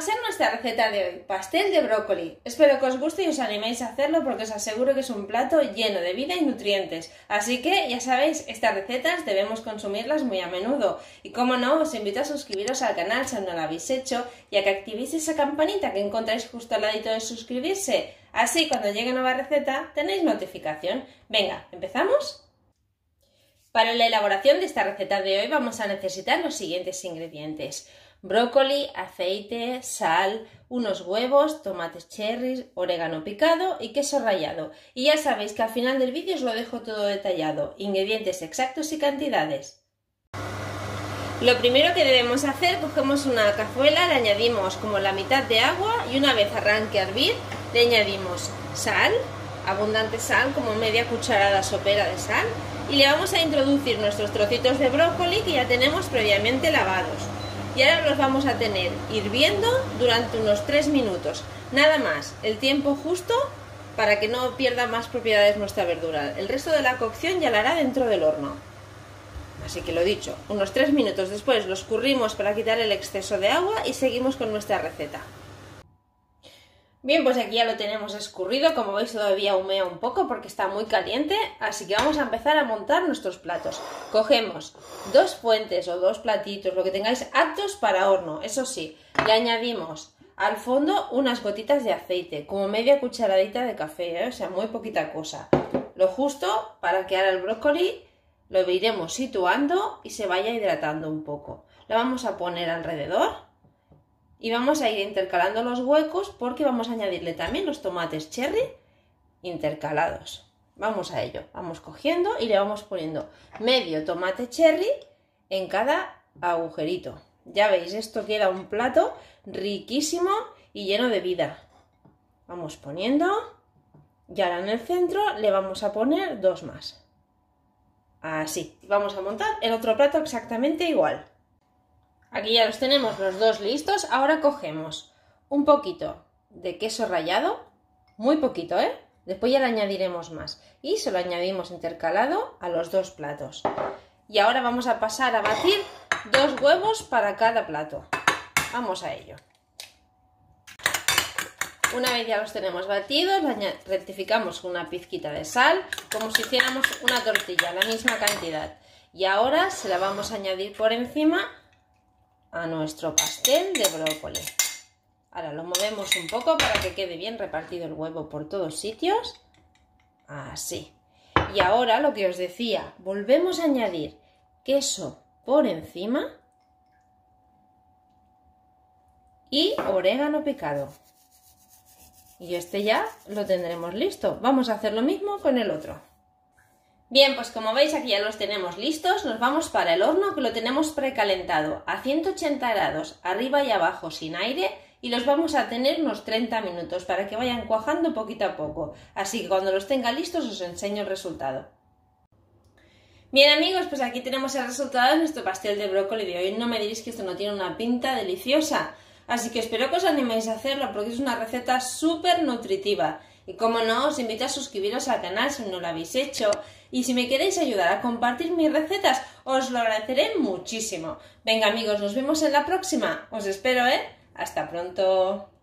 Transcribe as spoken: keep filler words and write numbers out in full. a ser nuestra receta de hoy, pastel de brócoli. Espero que os guste y os animéis a hacerlo porque os aseguro que es un plato lleno de vida y nutrientes. Así que, ya sabéis, estas recetas debemos consumirlas muy a menudo. Y como no, os invito a suscribiros al canal si aún no lo habéis hecho y a que activéis esa campanita que encontráis justo al ladito de suscribirse. Así, cuando llegue nueva receta, tenéis notificación. Venga, ¿empezamos? Para la elaboración de esta receta de hoy vamos a necesitar los siguientes ingredientes: brócoli, aceite, sal, unos huevos, tomates cherries, orégano picado y queso rallado. Y ya sabéis que al final del vídeo os lo dejo todo detallado, ingredientes exactos y cantidades. Lo primero que debemos hacer, cogemos una cazuela, le añadimos como la mitad de agua y una vez arranque a hervir le añadimos sal, abundante sal, como media cucharada sopera de sal, y le vamos a introducir nuestros trocitos de brócoli que ya tenemos previamente lavados. Y ahora los vamos a tener hirviendo durante unos tres minutos, nada más, el tiempo justo para que no pierda más propiedades nuestra verdura. El resto de la cocción ya la hará dentro del horno. Así que lo dicho, unos tres minutos después los escurrimos para quitar el exceso de agua y seguimos con nuestra receta. Bien, pues aquí ya lo tenemos escurrido, como veis todavía humea un poco porque está muy caliente, así que vamos a empezar a montar nuestros platos. Cogemos dos fuentes o dos platitos, lo que tengáis aptos para horno, eso sí, le añadimos al fondo unas gotitas de aceite, como media cucharadita de café, ¿eh? O sea, muy poquita cosa. Lo justo para que ahora el brócoli lo iremos situando y se vaya hidratando un poco. Lo vamos a poner alrededor. Y vamos a ir intercalando los huecos porque vamos a añadirle también los tomates cherry intercalados. Vamos a ello, vamos cogiendo y le vamos poniendo medio tomate cherry en cada agujerito. Ya veis, esto queda un plato riquísimo y lleno de vida. Vamos poniendo y ahora en el centro le vamos a poner dos más. Así, vamos a montar el otro plato exactamente igual. Aquí ya los tenemos los dos listos. Ahora cogemos un poquito de queso rallado, muy poquito, ¿eh? Después ya le añadiremos más y se lo añadimos intercalado a los dos platos. Y ahora vamos a pasar a batir dos huevos para cada plato. Vamos a ello. Una vez ya los tenemos batidos, rectificamos una pizquita de sal, como si hiciéramos una tortilla, la misma cantidad. Y ahora se la vamos a añadir por encima a nuestro pastel de brócoli. Ahora lo movemos un poco para que quede bien repartido el huevo por todos sitios, así. Y ahora lo que os decía, volvemos a añadir queso por encima y orégano picado. Y este ya lo tendremos listo. Vamos a hacer lo mismo con el otro. Bien, pues como veis aquí ya los tenemos listos, nos vamos para el horno que lo tenemos precalentado a ciento ochenta grados arriba y abajo sin aire y los vamos a tener unos treinta minutos para que vayan cuajando poquito a poco, así que cuando los tenga listos os enseño el resultado. Bien amigos, pues aquí tenemos el resultado de nuestro pastel de brócoli de hoy. No me diréis que esto no tiene una pinta deliciosa, así que espero que os animéis a hacerlo porque es una receta súper nutritiva. Y como no, os invito a suscribiros al canal si no lo habéis hecho. Y si me queréis ayudar a compartir mis recetas, os lo agradeceré muchísimo. Venga amigos, nos vemos en la próxima. Os espero, ¿eh? Hasta pronto.